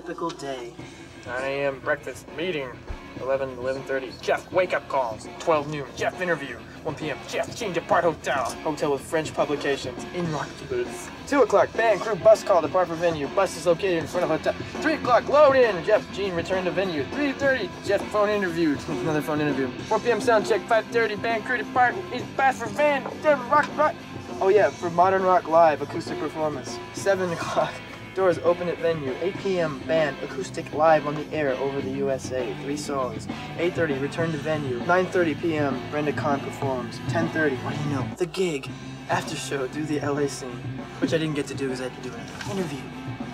typical day. 9 a.m. breakfast meeting. 11 to 11:30. Jeff wake-up calls. 12 noon. Jeff interview. 1 p.m. Jeff change apart hotel. Hotel with French publications. In rock boots. 2 o'clock. Band crew bus call. Depart for venue. Bus is located in front of hotel. 3 o'clock. Load in. Jeff Gene return to venue. 3:30. Jeff phone interview. Another phone interview. 4 p.m. sound check. 5:30. Band crew depart. It's bus for van. Rock. Oh yeah, for Modern Rock Live acoustic performance. 7 o'clock. Doors open at venue. 8 p.m. band acoustic live on the air over the USA. 3 songs. 8:30 return to venue. 9:30 p.m. Brenda Khan performs. 10:30. What do you know? The gig. After show. Do the LA scene, which I didn't get to do because I had to do an interview.